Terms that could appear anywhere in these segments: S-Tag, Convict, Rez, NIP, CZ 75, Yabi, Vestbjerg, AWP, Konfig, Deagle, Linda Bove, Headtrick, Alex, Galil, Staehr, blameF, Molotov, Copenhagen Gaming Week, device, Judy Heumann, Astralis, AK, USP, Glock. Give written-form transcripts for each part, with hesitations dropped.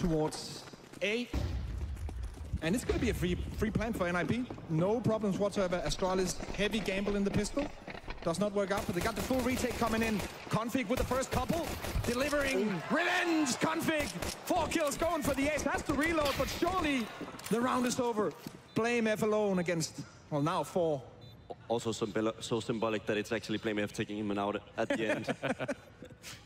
towards A. And it's going to be a free plan for NIP. No problems whatsoever. Astralis, heavy gamble in the pistol. Does not work out, but they got the full retake coming in. Konfig with the first couple, delivering revenge. Konfig, 4 kills going for the ace. Has to reload, but surely the round is over. blameF alone against, well, now 4. Also so symbolic that it's actually blameF taking him out at the end.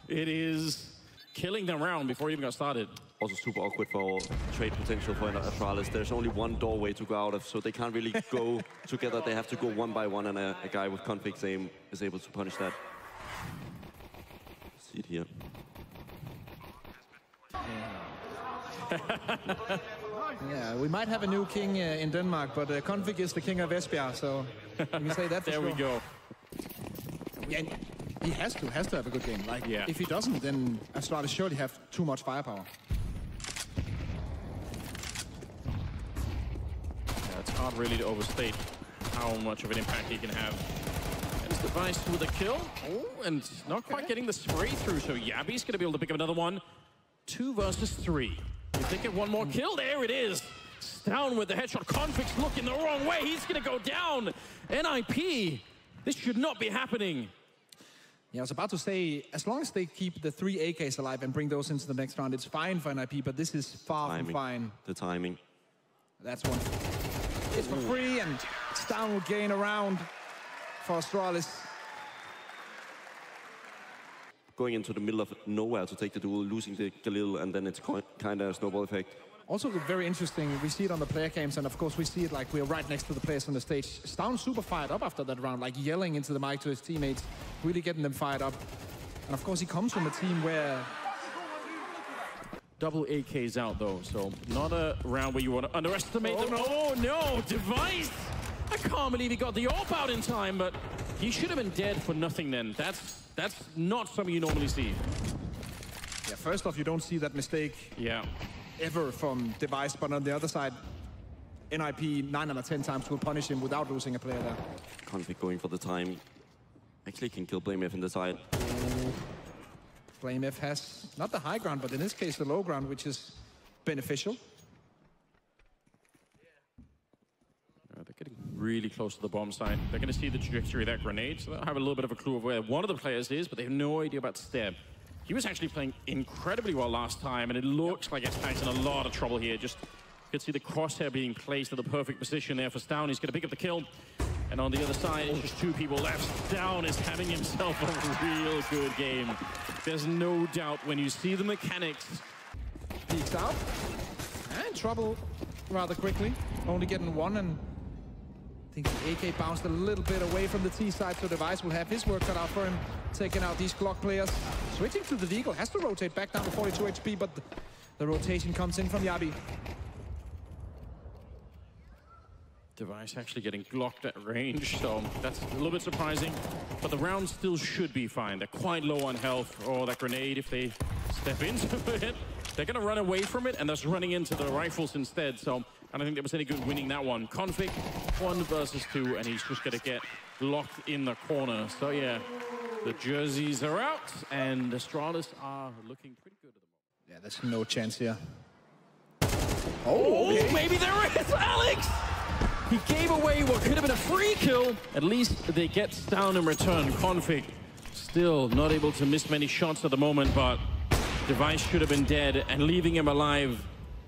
It is killing the round before you even got started. Also super awkward for trade potential for Astralis. There's only one doorway to go out of, so they can't really go together. They have to go one by one, and a guy with Config's aim is able to punish that. See it here. Yeah, yeah, we might have a new king in Denmark, but Config is the king of Vestbjerg, so you can say that for there sure. We go. Yeah, he has to have a good game. Like, yeah. If he doesn't, then Astralis surely have too much firepower. Yeah, it's hard really to overstate how much of an impact he can have. It's device with a kill. Oh, and not quite getting the spray through, so Yabi's going to be able to pick up another one. 2 versus 3. You think of one more kill? There it is. Down with the headshot. Config's looking the wrong way. He's going to go down. NIP, this should not be happening. Yeah, I was about to say, as long as they keep the 3 AKs alive and bring those into the next round, it's fine for NIP, but this is far from fine. The timing. That's one. It's for free, and Staehr will gain a round for Astralis. Going into the middle of nowhere to take the duel, losing the Galil, and then it's kind of a snowball effect. Also very interesting, we see it on the player cams, and of course we see it like we're right next to the players on the stage. Staehr super fired up after that round, like yelling into the mic to his teammates, really getting them fired up. And of course he comes from a team where... Double AKs out though, so not a round where you want to underestimate them. No. Oh no, device! I can't believe he got the AWP out in time, but he should have been dead for nothing then. That's not something you normally see. Yeah, first off, you don't see that mistake. Yeah. Ever from device, but on the other side, NIP 9 out of 10 times will punish him without losing a player there. Config going for the time. Actually can kill blameF in the side. blameF has not the high ground, but in this case the low ground, which is beneficial. Yeah, they're getting really close to the bomb site. They're going to see the trajectory of that grenade, so they'll have a little bit of a clue of where one of the players is, but they have no idea about Staehr. He was actually playing incredibly well last time, and it looks like S-Tag's in a lot of trouble here. Just could see the crosshair being placed at the perfect position there for Staehr. He's going to pick up the kill, and on the other side, it's just 2 people left. Staehr is having himself a real good game. There's no doubt when you see the mechanics. Peeks out, and trouble rather quickly. Only getting 1, and I think the AK bounced a little bit away from the T side, so device will have his work cut out for him, taking out these Glock players. Switching to the Deagle, has to rotate back down to 42 HP, but the rotation comes in from Yabi. Device actually getting Glocked at range, so that's a little bit surprising, but the round still should be fine. They're quite low on health. Oh, that grenade, if they step into it, they're going to run away from it, and that's running into the rifles instead, so I don't think there was any good winning that one. Konfig, 1 versus 2, and he's just going to get locked in the corner. So, yeah, the jerseys are out, and Astralis are looking pretty good at the moment. Yeah, there's no chance here. Oh, okay. Maybe there is, Alex! He gave away what could have been a free kill. At least they get Staehr in return. Konfig still not able to miss many shots at the moment, but device should have been dead, and leaving him alive,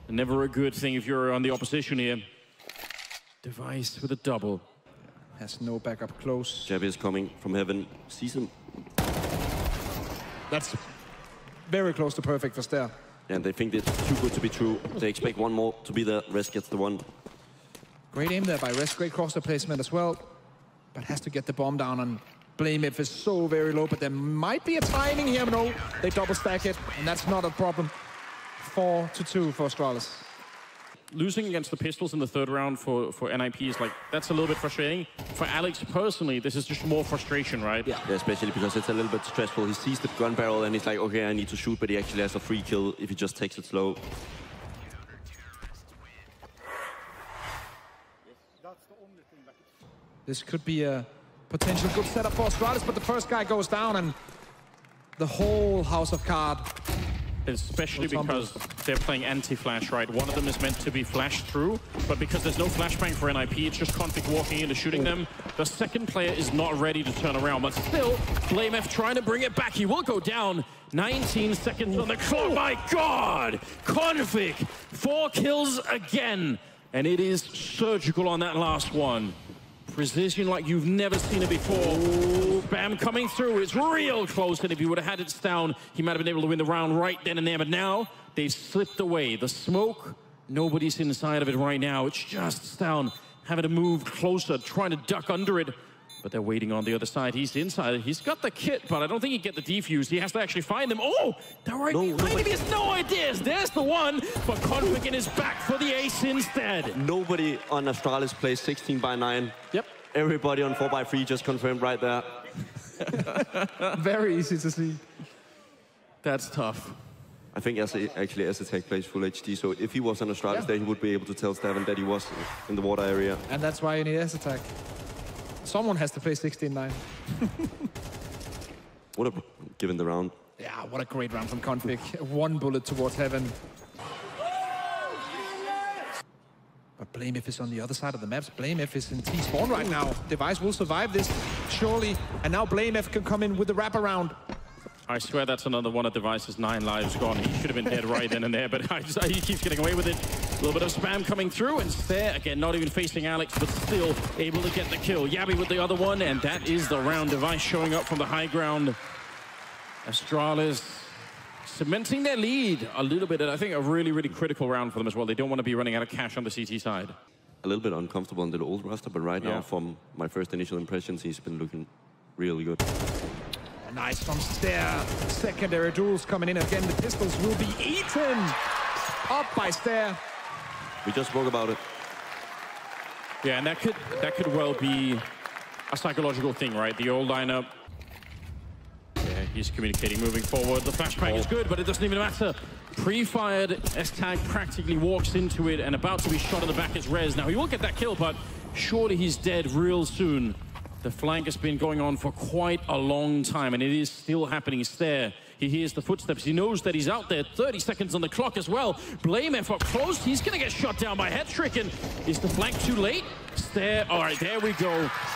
never a good thing if you're on the opposition here. Device with a double. Has no backup close. Jeb is coming from heaven. Sees him. That's very close to perfect for Staehr. And they think it's too good to be true. They expect one more to be there. Rez gets the one. Great aim there by Rez. Great crosshair placement as well. But has to get the bomb down, and blameF is so very low. But there might be a timing here. No, they double stack it, and that's not a problem. 4 to 2 for Astralis. Losing against the pistols in the third round for NIP is like, that's a little bit frustrating. For Alex personally, this is just more frustration, right? Yeah, especially because it's a little bit stressful. He sees the gun barrel and he's like, okay, I need to shoot, but he actually has a free kill if he just takes it slow. This could be a potential good setup for Astralis, but the first guy goes down, and the whole house of cards especially because they're playing anti-flash, right? One of them is meant to be flashed through, but because there's no flashbang for NIP, it's just Konfig walking in and shooting them. The second player is not ready to turn around, but still, blameF trying to bring it back. He will go down. 19 seconds on the clock. My God! Konfig, 4 kills again. And it is surgical on that last one. Precision like you've never seen it before. Ooh, bam, coming through. It's real close, and if he would have had it down, he might have been able to win the round right then and there, but now they've slipped away. The smoke, nobody's inside of it right now. It's just down, having to move closer, trying to duck under it, but they're waiting on the other side. He's inside. He's got the kit, but I don't think he'd get the defuse. He has to actually find them. Oh, they're right behind him. He has no ideas. There's the one, but Convict is back for the ace instead. Nobody on Astralis plays 16x9. Yep. Everybody on 4x3 just confirmed right there. Very easy to see. That's tough. I think actually S-Tag plays full HD, so if he was on Astralis there, he would be able to tell Staehr that he was in the water area. And that's why you need S-Tag. Someone has to play 16-9. What a given the round. Yeah, what a great round from Konfig. One bullet towards heaven. But blameF is on the other side of the maps. blameF is in T-spawn right now. Device will survive this, surely. And now blameF can come in with the wraparound. I swear that's another one of Device's 9 lives gone. He should have been dead right then and there, but he keeps getting away with it. A little bit of spam coming through, and Staehr, again, not even facing Alex, but still able to get the kill. Yabi with the other one, and that is the round. Device showing up from the high ground. Astralis cementing their lead a little bit, and I think a really, really critical round for them as well. They don't want to be running out of cash on the CT side. A little bit uncomfortable on the old roster, but right now, from my first initial impressions, he's been looking really good. Nice from Staehr. Secondary duels coming in again. The pistols will be eaten up by Staehr. We just spoke about it. Yeah, and that could well be a psychological thing, right? The old lineup. Yeah, he's communicating, moving forward. The flashbang is good, but it doesn't even matter. Pre-fired, S-Tag practically walks into it, and about to be shot in the back is Rez. Now, he won't get that kill, but surely he's dead real soon. The flank has been going on for quite a long time, and it is still happening. Staehr, he hears the footsteps. He knows that he's out there. 30 seconds on the clock as well. blameF up close. He's going to get shot down by Headtrick, and is the flank too late? Staehr, all right, there we go.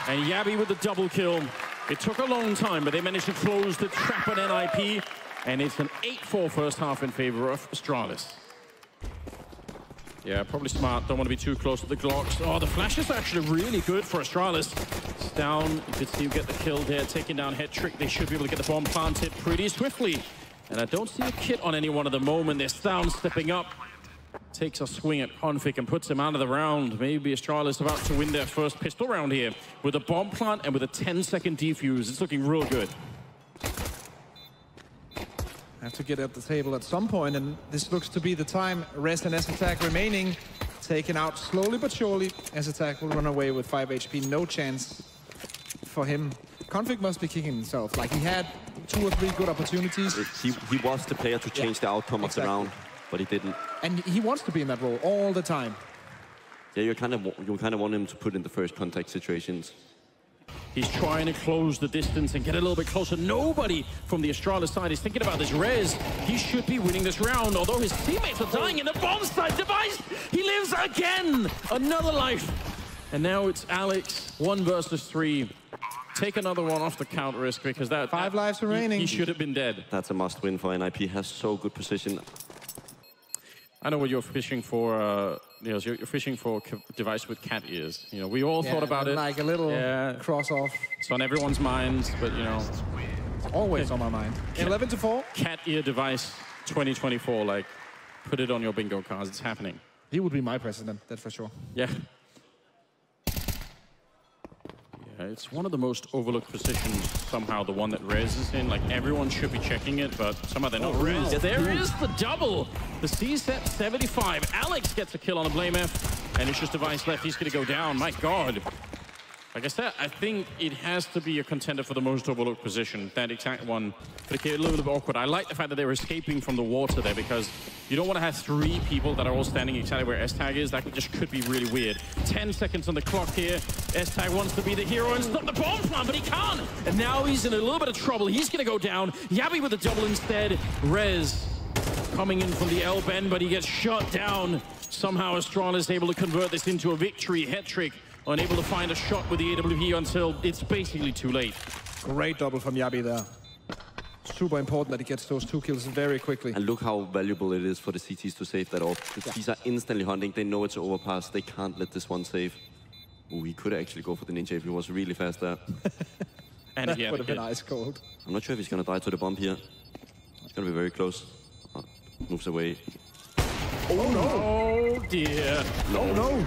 And Yabi with the double kill. It took a long time, but they managed to close the trap on NIP, and it's an 8-4 first half in favor of Astralis. Yeah, probably smart. Don't want to be too close to the Glocks. Oh, the flash is actually really good for Astralis. It's down. You could see you get the kill there. Taking down Headtrick. They should be able to get the bomb planted pretty swiftly. And I don't see a kit on anyone at the moment. They're down, stepping up. Takes a swing at Konfig and puts him out of the round. Maybe Astralis about to win their first pistol round here. With a bomb plant and with a 10-second defuse. It's looking real good. Have to get at the table at some point, and this looks to be the time. Rez and S-Tag remaining, taken out slowly but surely. S-Tag will run away with 5 HP, no chance for him. Konfig must be kicking himself, like he had 2 or 3 good opportunities. He was the player to change the outcome of the round, but he didn't. And he wants to be in that role all the time. Yeah, you kind of want him to put in the first contact situations. He's trying to close the distance and get a little bit closer. Nobody from the Astralis side is thinking about this. Rez, he should be winning this round, although his teammates are dying in the bomb side. Device, he lives again! Another life. And now it's Alex, 1 versus 3. Take another one off the count risk, because that... 5 lives remaining. He should have been dead. That's a must-win for NIP. Has so good position. I know what you're fishing for, Niels. You're fishing for a device with cat ears. You know, we all thought about it. Like a little cross-off. It's on everyone's minds, but, you know. It's always on my mind. 11-4. Cat ear device 2024, like, put it on your bingo cards. It's happening. He would be my president, that's for sure. Yeah. Yeah, it's one of the most overlooked positions, somehow, the one that Rez is in. Like, everyone should be checking it, but somehow they're not. Rez. There is the double. The CZ 75. Alex gets a kill on the blameF, and it's just Device left. He's going to go down. My God. Like I said, I think it has to be a contender for the most overlooked position, that exact one. But it a little bit awkward. I like the fact that they were escaping from the water there, because you don't want to have 3 people that are all standing exactly where S-Tag is. That just could be really weird. 10 seconds on the clock here. S-Tag wants to be the hero and stop the bomb plant, but he can't. And now he's in a little bit of trouble. He's going to go down. Yabi with a double instead. Rez. coming in from the L-bend, but he gets shut down. Somehow Astralis able to convert this into a victory. Headtrick unable to find a shot with the AWP until it's basically too late. Great double from Yabi there. Super important that he gets those two kills very quickly. And look how valuable it is for the CTs to save that off. The Ts are instantly hunting. They know it's an overpass. They can't let this one save. Ooh, he could actually go for the ninja if he was really fast there. And that would have been ice cold. I'm not sure if he's going to die to the bomb here. It's going to be very close. Oh, moves away. Oh, no. Oh, dear. No. Oh, no.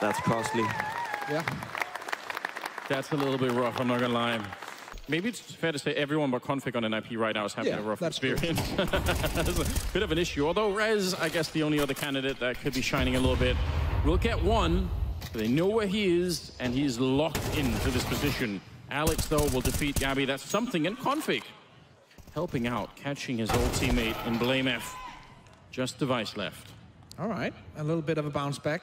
That's costly. Yeah. That's a little bit rough, I'm not going to lie. Maybe it's fair to say everyone but Konfig on NIP right now is having a rough experience. That's a bit of an issue. Although Rez, I guess the only other candidate that could be shining a little bit. We'll get one. They know where he is, and he's locked into this position. Alex, though, will defeat Yabi. That's something. And Konfig helping out, catching his old teammate in blameF. Just device left. All right. A little bit of a bounce back.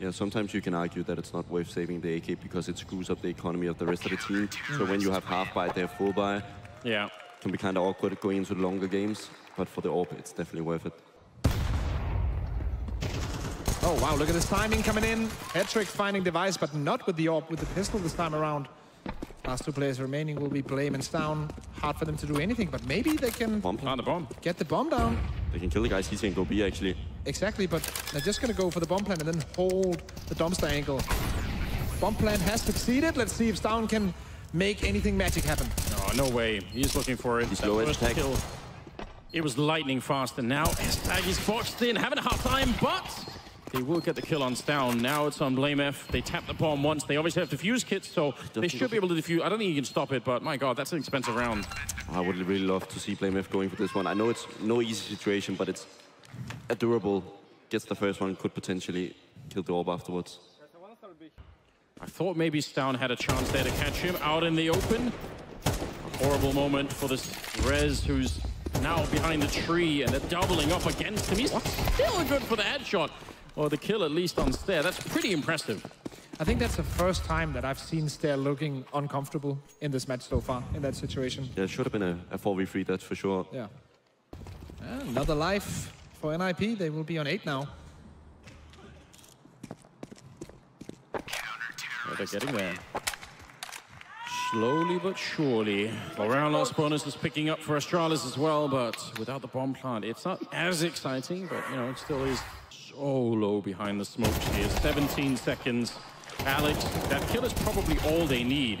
Yeah, sometimes you can argue that it's not worth saving the AK because it screws up the economy of the rest of the team. So when you have half buy, they have full buy. Yeah. It can be kind of awkward going into the longer games, but for the AWP, it's definitely worth it. Oh, wow, look at his timing coming in. Headtrick finding device, but not with the AWP, with the pistol this time around. Last two players remaining will be Blame and Staehr. Hard for them to do anything, but maybe they can get the bomb down. They can kill the guys. He's going to go B, actually. Exactly, but they're just going to go for the bomb plant and then hold the dumpster angle. Bomb plant has succeeded. Let's see if Staehr can make anything magic happen. No, no way. He's looking for it. He's low S-Tag. It was lightning fast, and now S-Tag is boxed in, having a hard time, but they will get the kill on Staehr. Now it's on blameF. They tap the bomb once. They obviously have defuse kits, so they should be able to defuse. I don't think you can stop it, but my god, that's an expensive round. I would really love to see blameF going for this one. I know it's no easy situation, but it's a durable. Gets the first one, could potentially kill the orb afterwards. I thought maybe Staehr had a chance there to catch him out in the open. A horrible moment for this Rez, who's now behind the tree, and they're doubling up against him. He's still good for the headshot. Or the kill, at least, on Staehr. That's pretty impressive. I think that's the first time that I've seen Staehr looking uncomfortable in this match so far, in that situation. Yeah, it should have been a 4v3, that's for sure. Yeah. Another life for NIP. They will be on 8 now. Oh, they're getting there. Slowly but surely. The round loss bonus is picking up for Astralis as well, but without the bomb plant, it's not as exciting, but, you know, it still is. Oh, low behind the smokes here. 17 seconds. Alex, that kill is probably all they need.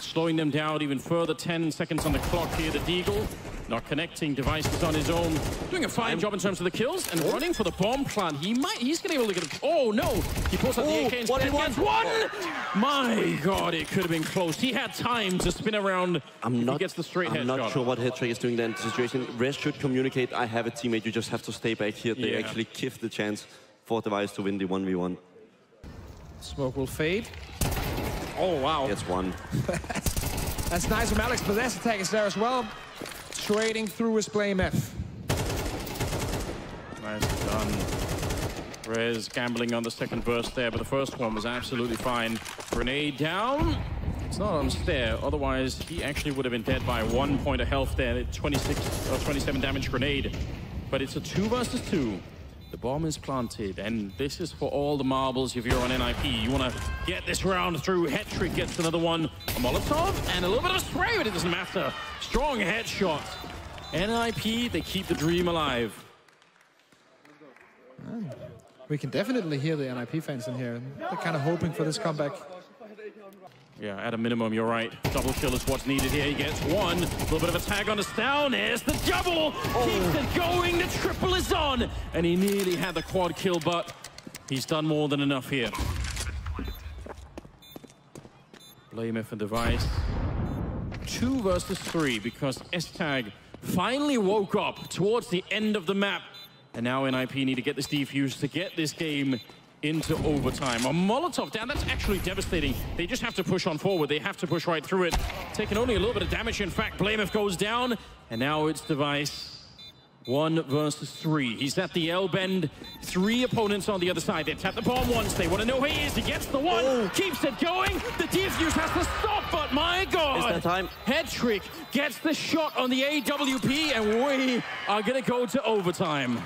Slowing them down even further. 10 seconds on the clock here. The Deagle not connecting. Devices on his own. Doing a fine job in terms of the kills and running for the bomb plant. He might. He's going to be able to get a... Oh, no. He pulls out the AK and gets one. My god, it could have been close. He had time to spin around. He gets the straight headshot. I'm not sure what Headtrick is doing there in the situation. Rez should communicate. I have a teammate. You just have to stay back here. They actually give the chance for Device to win the 1v1. Smoke will fade. Oh, wow. Gets one. That's nice from Alex, but that's attack is there as well. Trading through his blameF. Nice done. Rez gambling on the second burst there, but the first one was absolutely fine. Grenade down. It's not on Staehr, otherwise he actually would have been dead by 1 point of health there. 26 or 27 damage grenade. But it's a 2 versus 2. The bomb is planted, and this is for all the marbles if you're on NIP. You want to get this round through. Headtrick gets another one. A Molotov and a little bit of spray, but it doesn't matter. Strong headshot. NIP, they keep the dream alive. We can definitely hear the NIP fans in here. They're kind of hoping for this comeback. Yeah, at a minimum, you're right. Double kill is what's needed here. He gets one. A little bit of a tag on us down. There's the double. Keeps it going. The triple is on. And he nearly had the quad kill, but he's done more than enough here. blameF and device. 2 versus 3 because S-Tag finally woke up towards the end of the map. And now NIP need to get this defuse to get this game into overtime. A Molotov down, that's actually devastating. They just have to push on forward. They have to push right through it. Taking only a little bit of damage. In fact, blameF goes down, and now it's device. 1 versus 3. He's at the L-bend. 3 opponents on the other side. They tap the bomb once. They want to know who he is. He gets the one. Oh. Keeps it going. The defuse has to stop, but my God. It's that time. Headtrick gets the shot on the AWP, and we are going to go to overtime.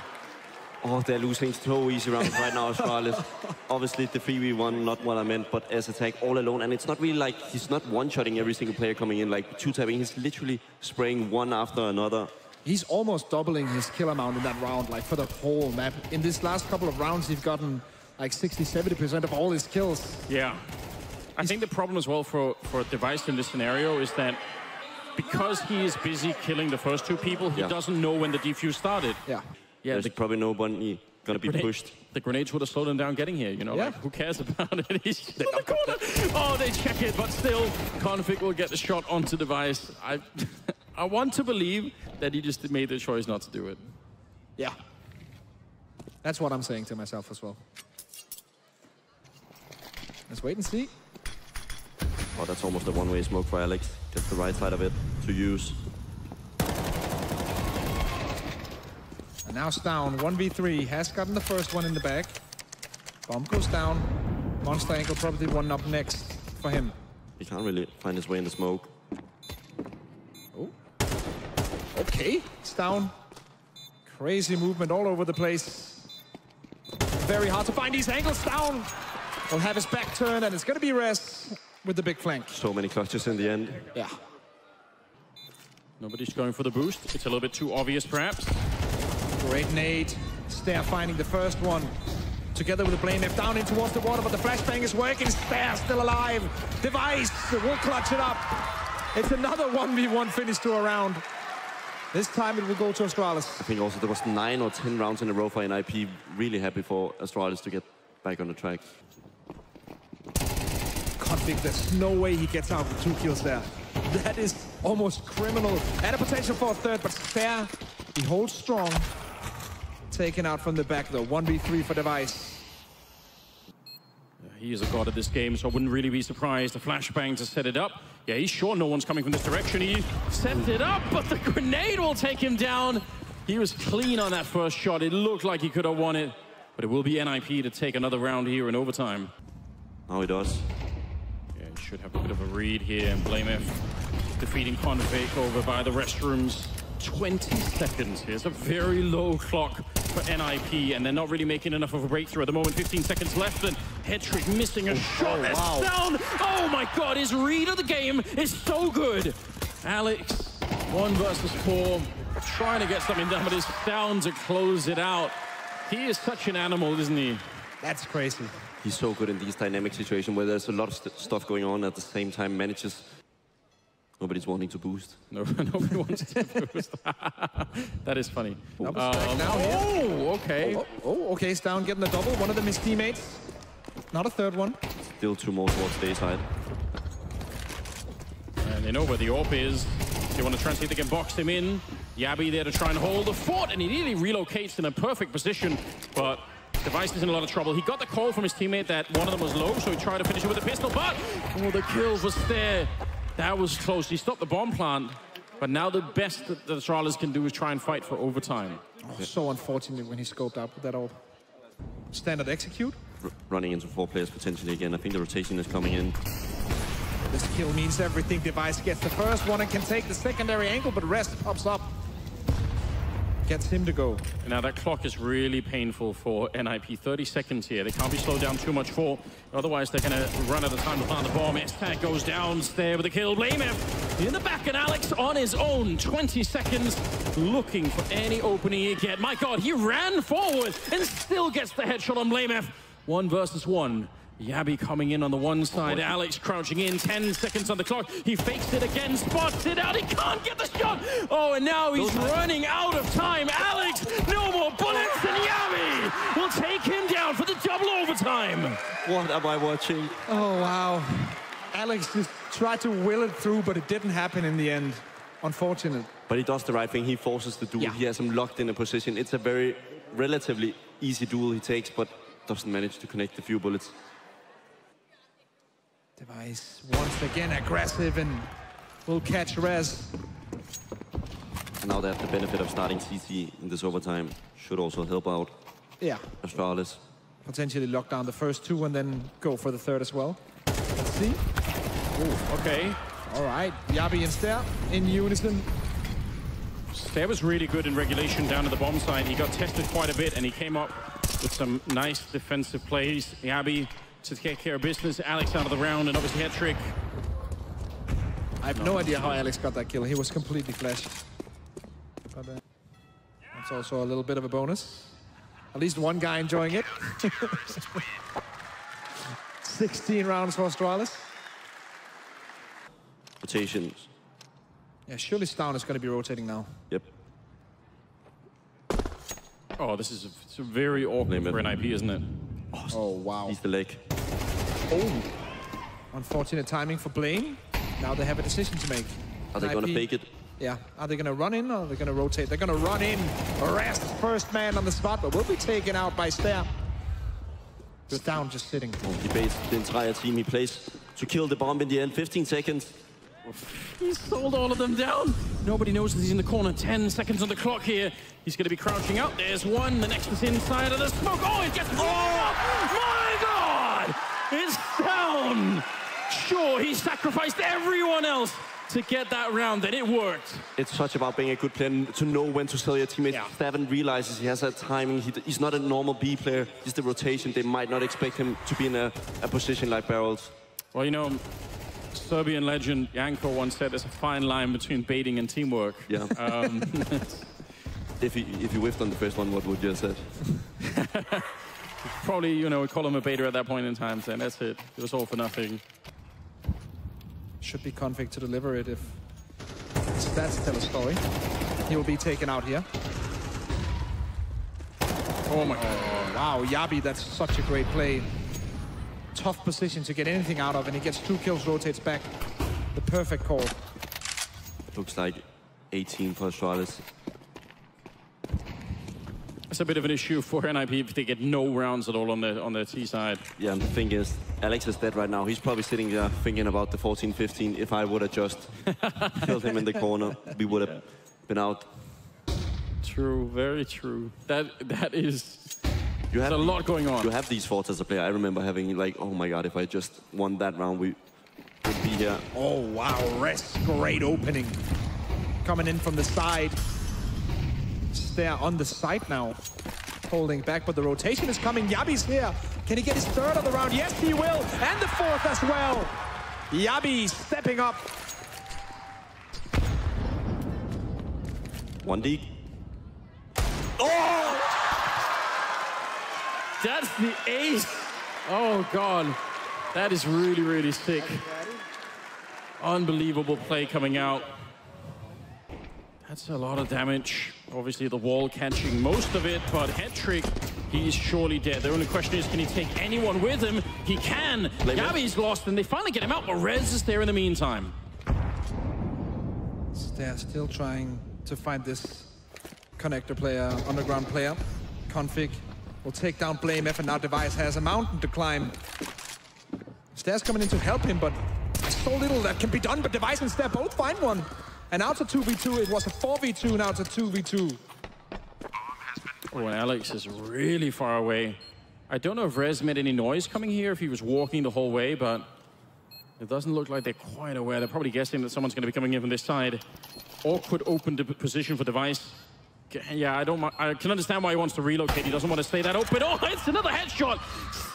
Oh, they're losing so easy rounds right now, Astralis. Obviously, the 3v1, not what I meant, but S-Tag all alone. And it's not really like he's not one-shotting every single player coming in, like two-tapping. He's literally spraying one after another. He's almost doubling his kill amount in that round, like for the whole map. In this last couple of rounds, he's gotten like 60–70% of all his kills. Yeah. I think the problem as well for device in this scenario is that because he is busy killing the first two people, he doesn't know when the defuse started. Yeah. There's probably no one gonna be pushed. The grenades would have slowed him down getting here, you know? Yeah. Like, who cares about it? He's just in the corner. Oh, they check it, but still, Konfig will get the shot onto device. I want to believe that he just made the choice not to do it. Yeah. That's what I'm saying to myself as well. Let's wait and see. Oh, that's almost a one-way smoke for Alex. Gets the right side of it to use. And now it's down. 1v3. Has gotten the first one in the bag. Bomb goes down. Monster Ankle probably one up next for him. He can't really find his way in the smoke. Okay, it's down. Crazy movement all over the place. Very hard to find these angles. Down. He'll have his back turn, and it's going to be Rez with the big flank. So many clutches in the end. Yeah. Nobody's going for the boost. It's a little bit too obvious, perhaps. Great nade. Staehr finding the first one. Together with the blameF down in towards the water, but the flashbang is working. Staehr still alive. Device will clutch it up. It's another 1v1 finish to a round. This time it will go to Astralis. I think also there was 9 or 10 rounds in a row for NIP. Really happy for Astralis to get back on the track. Convict, there's no way he gets out with 2 kills there. That is almost criminal. And a potential for a third, but Staehr, he holds strong. Taken out from the back though. 1v3 for device. He is a god of this game, so I wouldn't really be surprised. The flashbang to set it up. Yeah, he's sure no one's coming from this direction. He sets it up, but the grenade will take him down. He was clean on that first shot. It looked like he could have won it, but it will be NIP to take another round here in overtime. Now he does. Yeah, he should have a bit of a read here, and blameF defeating Konfig over by the restrooms. 20 seconds. Here's a very low clock for NIP, and they're not really making enough of a breakthrough at the moment. 15 seconds left, and Headtrick missing a shot. That's down. Oh my God, his read of the game is so good. Alex, 1 versus 4, trying to get something done, but it's down to close it out. He is such an animal, isn't he? That's crazy. He's so good in these dynamic situations where there's a lot of stuff going on at the same time, manages. Nobody's wanting to boost. No, nobody wants to boost. That is funny. Okay, it's down, getting the double. One of them is teammates. Not a third one. Still 2 more towards the side. And they know where the AWP is. They want to try and see if they can box him in. Yabi there to try and hold the fort, and he nearly relocates in a perfect position, but device is in a lot of trouble. He got the call from his teammate that one of them was low, so he tried to finish it with a pistol, but the kill was there. That was close. He stopped the bomb plant, but now the best that the Astralis can do is try and fight for overtime. Oh, so unfortunate when he scoped out with that AWP. Standard execute. Running into 4 players potentially again. I think the rotation is coming in. This kill means everything. Device gets the first one and can take the secondary angle, but Rez pops up. Gets him to go. And now that clock is really painful for NIP. 30 seconds here. They can't be slowed down too much for. Otherwise, they're going to run out of time to plant the bomb. S-Tag goes down there with a kill. blameF in the back, and Alex on his own. 20 seconds looking for any opening he get. My God, he ran forward and still gets the headshot on blameF. 1 versus 1. Yabi coming in on the one side, Alex crouching in, 10 seconds on the clock. He fakes it again, spots it out, he can't get the shot! Oh, and now he's running out of time. Alex, no more bullets, and Yabi will take him down for the double overtime. What am I watching? Oh, wow. Alex just tried to will it through, but it didn't happen in the end. Unfortunate. But he does the right thing, he forces the duel, he has him locked in a position. It's a very relatively easy duel he takes, but doesn't manage to connect the few bullets. Device once again aggressive and will catch Rez. Now they have the benefit of starting CC in this overtime. Should also help out. Yeah. Astralis. Potentially lock down the first two and then go for the third as well. Let's see. Ooh, okay. All right. Yabi and Staehr in unison. Staehr was really good in regulation down to the bomb side. He got tested quite a bit and he came up with some nice defensive plays. Yabi to take care of business. Alex out of the round and obviously Headtrick. I have no idea how Alex got that kill. He was completely flashed. But that's also a little bit of a bonus. At least one guy enjoying it. 16 rounds for Astralis. Rotations. Yeah, surely Staehr is going to be rotating now. Yep. Oh, this is a very awkward for NIP, isn't it? Oh, oh wow. He's the lake. Oh. Unfortunate timing for Blame. Now they have a decision to make. Are they going to fake it? Yeah. Are they going to run in or are they going to rotate? They're going to run in. Arrest first man on the spot, but will be taken out by Staehr. Just down, just sitting. Oh, he based the entire team he plays to kill the bomb in the end. 15 seconds. He sold all of them down. Nobody knows that he's in the corner. 10 seconds on the clock here. He's going to be crouching up. There's one. The next is inside of the smoke. Oh, it gets... Oh, my God! It's down! Sure, he sacrificed everyone else to get that round, and it worked. It's such about being a good player, to know when to sell your teammates. Yeah. Staehr realizes he has that timing. He's not a normal B player. He's the rotation. They might not expect him to be in a position like barrels. Well, you know... Serbian legend Janko once said there's a fine line between baiting and teamwork. Yeah. If you whiffed on the first one, what would you have said? Probably, you know, call him a baiter at that point in time, saying that's it. It was all for nothing. Should be Convict to deliver it if stats tell a story. He will be taken out here. Oh my God. Wow, Yabi, that's such a great play. Tough position to get anything out of, and he gets two kills, rotates back. The perfect call. It looks like 18 for Astralis. It's a bit of an issue for NIP if they get no rounds at all on their T side. Yeah, and the thing is, Alex is dead right now. He's probably sitting there thinking about the 14-15. If I would have just killed him in the corner, we would have been out. True, very true. That is... There's a lot going on. You have these thoughts as a player. I remember having like, oh my God, if I just won that round, we would be here. Oh wow, Rez, great opening. Coming in from the side. Staehr on the side now. Holding back, but the rotation is coming. Yabi's here. Can he get his third of the round? Yes, he will. And the fourth as well. Yabi stepping up. 1D. Oh! That's the ace. Oh, God. That is really, really sick. Unbelievable play coming out. That's a lot of damage. Obviously, the wall catching most of it, but Headtrick, he is surely dead. The only question is, can he take anyone with him? He can. Yabi's lost, and they finally get him out, but Rez is there in the meantime. Staehr still trying to find this connector player, underground player. Konfig will take down blameF, and now device has a mountain to climb. Staehr's coming in to help him, but so little that can be done, but device and Staehr both find one. And out to 2v2, it was a 4v2, now to 2v2. Oh, and Alex is really far away. I don't know if Rez made any noise coming here, if he was walking the whole way, but it doesn't look like they're quite aware. They're probably guessing that someone's going to be coming in from this side. Awkward open position for device. Yeah, I can understand why he wants to relocate. He doesn't want to stay that open. Oh, it's another headshot.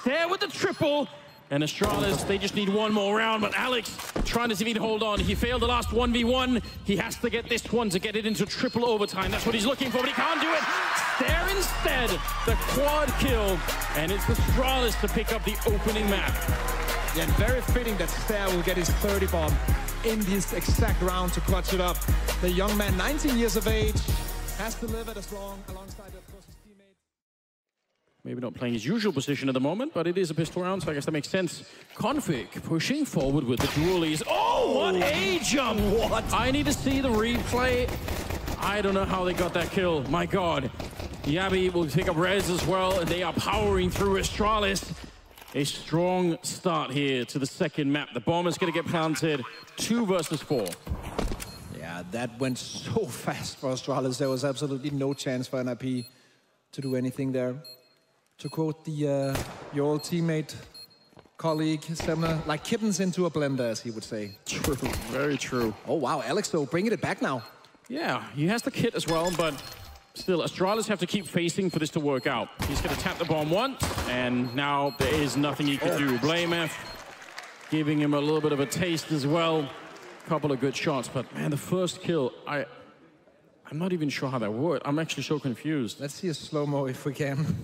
Staehr with the triple. And Astralis, they just need one more round. But Alex trying to see if he can hold on. He failed the last 1v1. He has to get this one to get it into triple overtime. That's what he's looking for, but he can't do it. Staehr instead, the quad kill. And it's Astralis to pick up the opening map. Yeah, and very fitting that Staehr will get his 30 bomb in this exact round to clutch it up. The young man, 19 years of age, has delivered as long alongside, of course, his teammates. Maybe not playing his usual position at the moment, but it is a pistol round, so I guess that makes sense. Konfig pushing forward with the dualies. Oh, what a jump! What? I need to see the replay. I don't know how they got that kill. My God. Yabi will pick up Rez as well, and they are powering through Astralis. A strong start here to the second map. The bomb is going to get planted. 2 versus 4. that went so fast for Astralis. There was absolutely no chance for NIP to do anything there. To quote the your old teammate, colleague, Semna, like kittens into a blender, as he would say. True, very true. Oh wow, Alex though, bringing it back now. Yeah, he has the kit as well, but still, Astralis have to keep facing for this to work out. He's going to tap the bomb once, and now there is nothing he can do. blameF giving him a little bit of a taste as well. A couple of good shots, but man, the first kill, I'm not even sure how that worked. I'm actually so confused. Let's see a slow-mo if we can.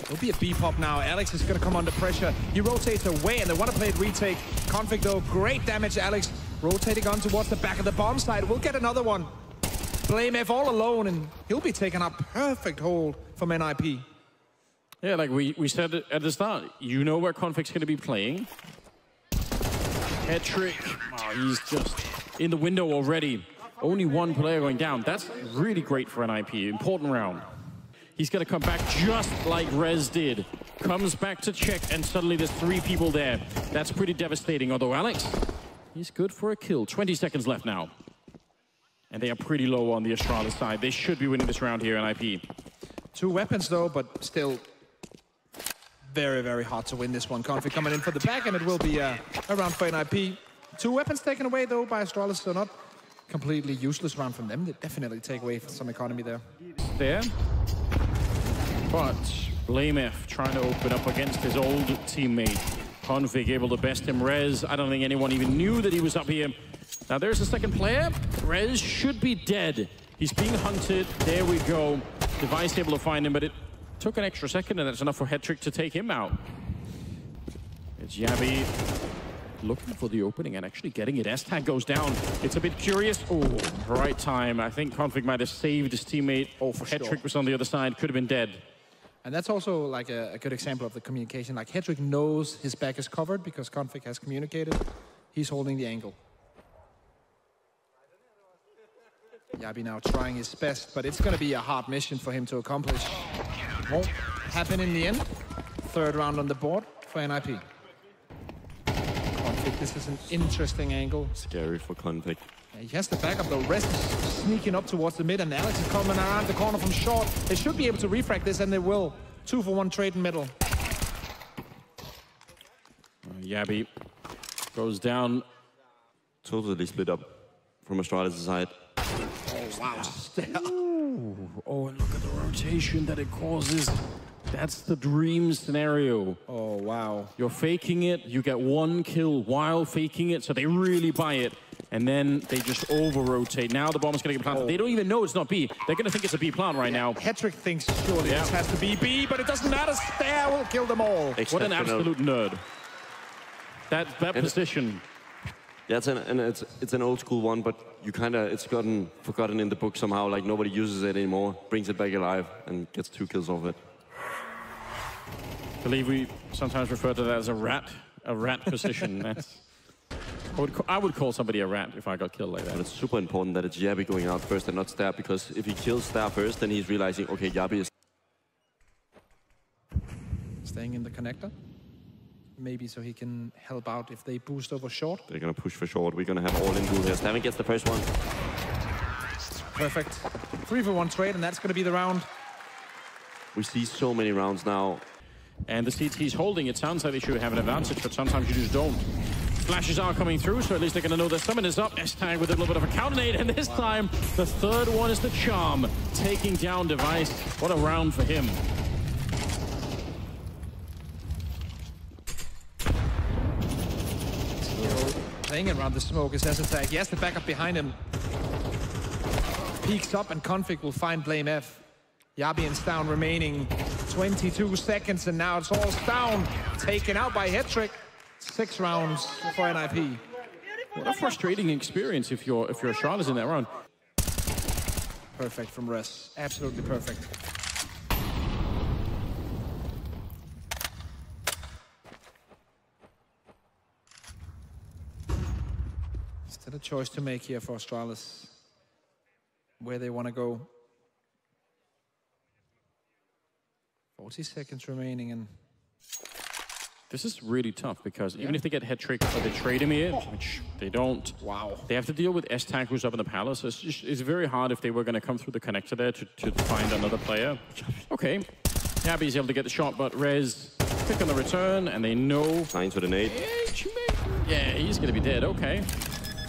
It'll be a B-pop now. Alex is going to come under pressure. He rotates away, and they want to play it retake. Konfig, though, great damage, Alex. Rotating on towards the back of the bomb side. We'll get another one. blameF all alone, and he'll be taking a perfect hold from NIP. Yeah, like we said at the start, you know where Konfig's going to be playing. Headtrick, oh, he's just in the window already. Only one player going down. That's really great for NIP, important round. He's going to come back just like Rez did. Comes back to check, and suddenly there's three people there. That's pretty devastating, although Alex, he's good for a kill. 20 seconds left now. And they are pretty low on the Astralis side. They should be winning this round here, NIP. Two weapons, though, but still very, very hard to win this one. Konfig coming in for the back, and it will be a round for NIP. Two weapons taken away, though, by Astralis, so not completely useless round from them. They definitely take away some economy there. But blameF trying to open up against his old teammate. Konfig able to best him. Rez, I don't think anyone even knew that he was up here. Now there's the second player. Rez should be dead. He's being hunted. There we go. Device able to find him, but it took an extra second, and that's enough for Headtrick to take him out. It's Yabi looking for the opening and actually getting it. S-Tag goes down. It's a bit curious. Oh, right time. I think Konfig might have saved his teammate. Oh, for Headtrick sure. Was on the other side. Could have been dead. And that's also like a good example of the communication. Like Headtrick knows his back is covered because Konfig has communicated. He's holding the angle. Yabi now trying his best, but it's going to be a hard mission for him to accomplish. Won't happen in the end. Third round on the board for NIP. Konfig, this is an interesting angle. Scary for Konfig. He has the backup though. Rez is sneaking up towards the mid, and Alex is coming around the corner from short. They should be able to refrag this, and they will. 2-for-1 trade in middle. Yabi goes down. Totally split up from Astralis' side. Wow. Oh, and look at the rotation that it causes. That's the dream scenario. Oh, wow. You're faking it. You get one kill while faking it, so they really buy it. And then they just over-rotate. Now the bomb is going to get planted. Oh. They don't even know it's not B. They're going to think it's a B plant right now. Headtrick thinks surely this has to be B, but it doesn't matter. Staehr will kill them all. Except what an absolute nerd. That position. Yeah, it's an old school one, but you it's gotten forgotten in the book somehow. Like nobody uses it anymore. Brings it back alive and gets 2 kills off it. I believe we sometimes refer to that as a rat position. I would call somebody a rat if I got killed like that. But it's super important that it's Yabi going out first and not Staehr, because if he kills Staehr first, then he's realizing, okay, Yabi is staying in the connector. Maybe so he can help out if they boost over short. They're gonna push for short. We're gonna have all in blue here. Staehr gets the first one. Perfect. 3-for-1 trade, and that's gonna be the round. We see so many rounds now. And the CT's holding. It sounds like they should have an advantage, but sometimes you just don't. Flashes are coming through, so at least they're going to know their summon is up. S-Tag with a little bit of a counter nade, and this time the third one is the charm, taking down device. What a round for him. So, playing around the smoke is S-Tag. Yes, the backup behind him. Peeks up, and Konfig will find blameF. Yabi and Staehr remaining 22 seconds, and now it's all Staehr taken out by Headtrick. 6 rounds for NIP. What a frustrating experience if you're Astralis in that round. Perfect from Rez, absolutely perfect. Still a choice to make here for Astralis, where they want to go. 40 seconds remaining, and This is really tough because even if they get Headtrick or they trade him in, which they don't, they have to deal with S-Tag who's up in the palace. It's, just, it's very hard if they were going to come through the connector there to find another player. Okay, Yabi's able to get the shot, but Rez click on the return and they know. 9 to the 8. Yeah, he's going to be dead. Okay.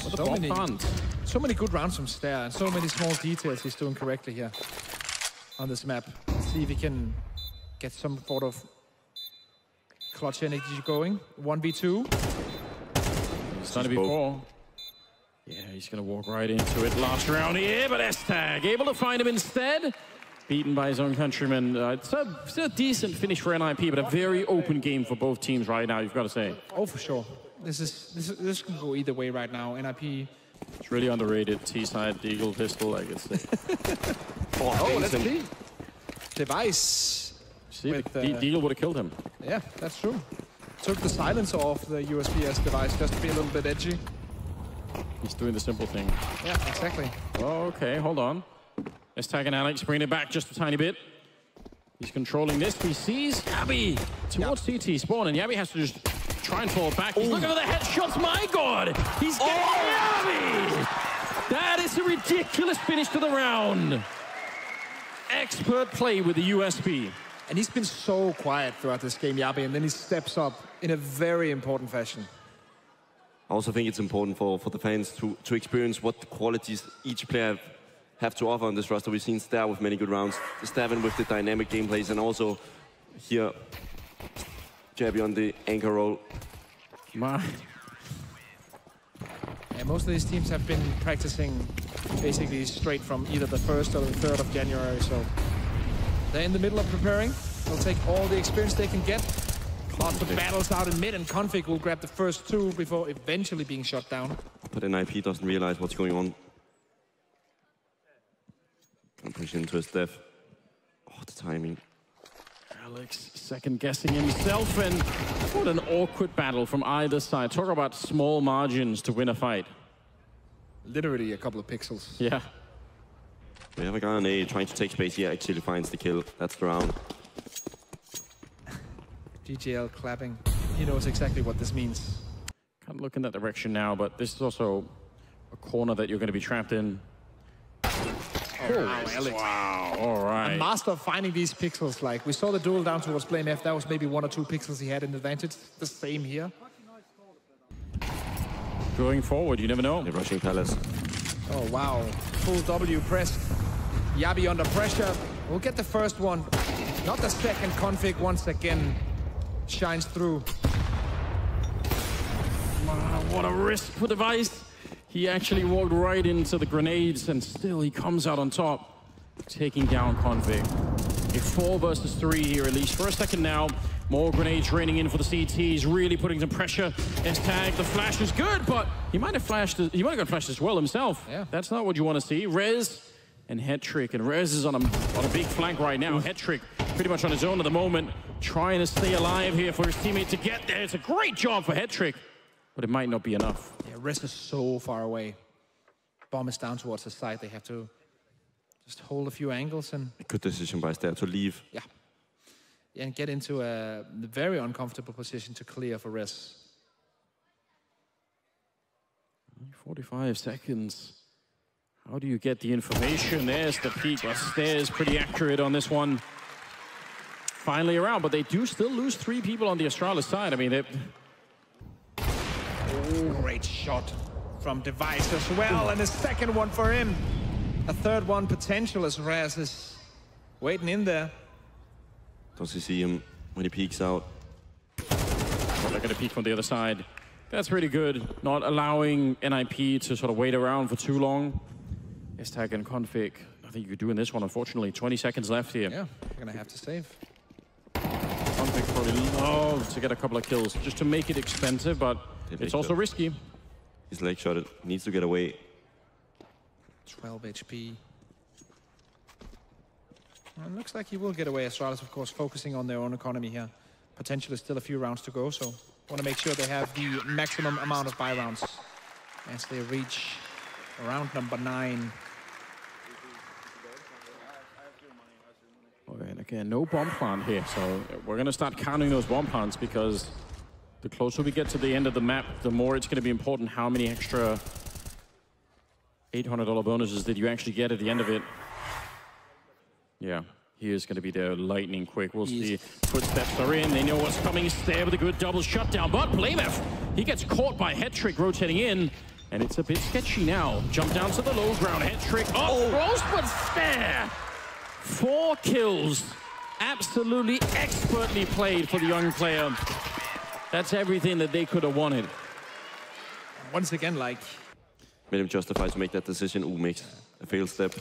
What so, so many good rounds from Staehr and so many small details he's doing correctly here on this map. Let's see if he can get some sort of clutch energy going. 1v2. He's done it before. Yeah, he's going to walk right into it. Last round here, but S-Tag able to find him instead. Beaten by his own countrymen. It's a decent finish for NIP, but a very open game for both teams right now, you've got to say. Oh, for sure. This can go either way right now. NIP... It's really underrated. T-side, Deagle, Pistol, I guess. Oh, let's see. Device. See, Deagle would have killed him. Yeah, that's true. Took the silencer off the USPS device just to be a little bit edgy. He's doing the simple thing. Yeah, exactly. Okay, hold on. S-Tag and Alex bringing it back just a tiny bit. He's controlling this. He sees Yabi towards CT spawn, and Yabi has to just try and fall back. He's looking for the headshots. My God! He's getting Yabi! That is a ridiculous finish to the round. Expert play with the USP. And he's been so quiet throughout this game, Yabi, and then he steps up in a very important fashion. I also think it's important for the fans to experience what the qualities each player have to offer on this roster. We've seen Staehr with many good rounds, Stavin with the dynamic gameplays, and also here, Jabi on the anchor roll. Yeah, most of these teams have been practicing basically straight from either the 1st or the 3rd of January, so they're in the middle of preparing. They'll take all the experience they can get. Lots of battles out in mid, and Konfig will grab the first two before eventually being shut down. But NIP doesn't realize what's going on. And push into his death. Oh, the timing. Alex second-guessing himself, and what an awkward battle from either side. Talk about small margins to win a fight. Literally a couple of pixels. Yeah. We have a guy on A trying to take space here, actually finds the kill. That's the round. GGL clapping. He knows exactly what this means. Can't look in that direction now, but this is also a corner that you're going to be trapped in. Oh, wow, Alex. Wow, all right. A master of finding these pixels, like, we saw the duel down towards blameF. That was maybe 1 or 2 pixels he had in advantage. The same here. Going forward, you never know. They're rushing palace. Oh, wow. Full W pressed. Yabi under pressure. We'll get the first one. Not the second. Config once again shines through. Wow, what a risk for device. He actually walked right into the grenades, and still he comes out on top, taking down Konfig. A 4 versus 3 here, at least for a second now. More grenades raining in for the CT. He's really putting some pressure. S-Tag, the flash is good, but he might have flashed. He might have got flashed as well himself. Yeah. That's not what you want to see. Rez and Headtrick, and Rez is on a big flank right now. Headtrick pretty much on his own at the moment, trying to stay alive here for his teammate to get there. It's a great job for Headtrick, but it might not be enough. Yeah, Rez is so far away. Bomb is down towards the side. They have to just hold a few angles and... Good decision by Staehr to leave. Yeah. And get into a very uncomfortable position to clear for Rez. 45 seconds. How do you get the information? There's the peak. Staehr is pretty accurate on this one. Finally around, but they do still lose 3 people on the Astralis side. I mean, they... Great shot from device as well, and a second one for him. A third one potential as Rez is waiting in there. Does he see him when he peeks out? Well, they're going to peek from the other side. That's really good, not allowing NIP to sort of wait around for too long. S-Tag and Konfig, nothing you could do in this one, unfortunately. 20 seconds left here. Yeah, you're going to have to save. Konfig probably loves to get a couple of kills just to make it expensive, but it's also risky. His leg shot, it needs to get away. 12 HP. Well, it looks like he will get away. Astralis, of course, focusing on their own economy here. Potentially still a few rounds to go, so want to make sure they have the maximum amount of buy rounds as they reach round number 9. Okay, and again, no bomb plant here, so we're going to start counting those bomb plants because The closer we get to the end of the map, the more it's going to be important how many extra $800 bonuses that you actually get at the end of it. Yeah, he is going to be there lightning quick. We'll see. Footsteps are in. They know what's coming. Staehr with a good double shutdown. But blameF, he gets caught by Headtrick rotating in. And it's a bit sketchy now. Jump down to the low ground. Headtrick up close, but Staehr. 4 kills. Absolutely expertly played for the young player. That's everything that they could have wanted. Once again, like... made him justified to make that decision. Ooh, makes a fail step.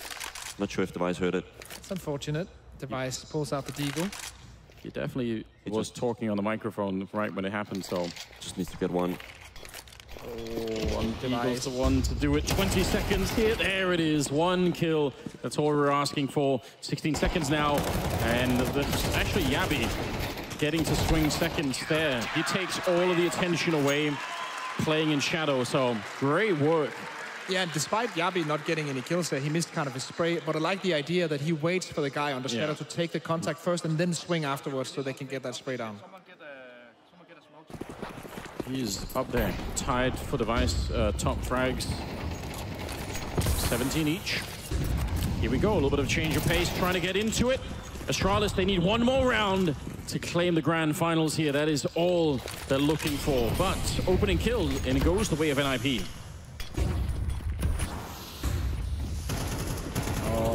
Not sure if device heard it. It's unfortunate. Device pulls out the deagle. He definitely was talking on the microphone right when it happened, so... just needs to get one. Oh, and Deagle's the one to do it. 20 seconds here. There it is. 1 kill. That's all we're asking for. 16 seconds now. And actually, Yabi getting to swing seconds there. He takes all of the attention away, playing in shadow. So, great work. Yeah, and despite Yabi not getting any kills there, he missed kind of a spray, but I like the idea that he waits for the guy on the shadow to take the contact first and then swing afterwards so they can get that spray down. He's up there, tied for device, top frags, 17 each. Here we go, a little bit of change of pace, trying to get into it. Astralis, they need one more round to claim the grand finals here. That is all they're looking for, but opening kill, and it goes the way of NIP.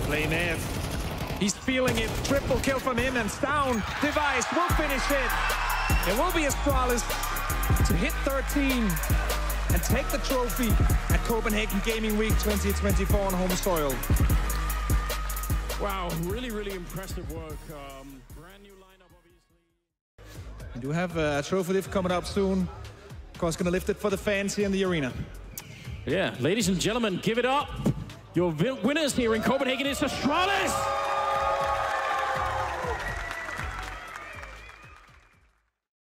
blameF. He's feeling it. Triple kill from him, and down. Device will finish it. It will be Astralis to hit 13 and take the trophy at Copenhagen Gaming Week 2024 on home soil. Wow, really, really impressive work. Brand new lineup, obviously. We do have a trophy lift coming up soon. Of course, going to lift it for the fans here in the arena. Yeah, ladies and gentlemen, give it up. Your winners here in Copenhagen is Astralis!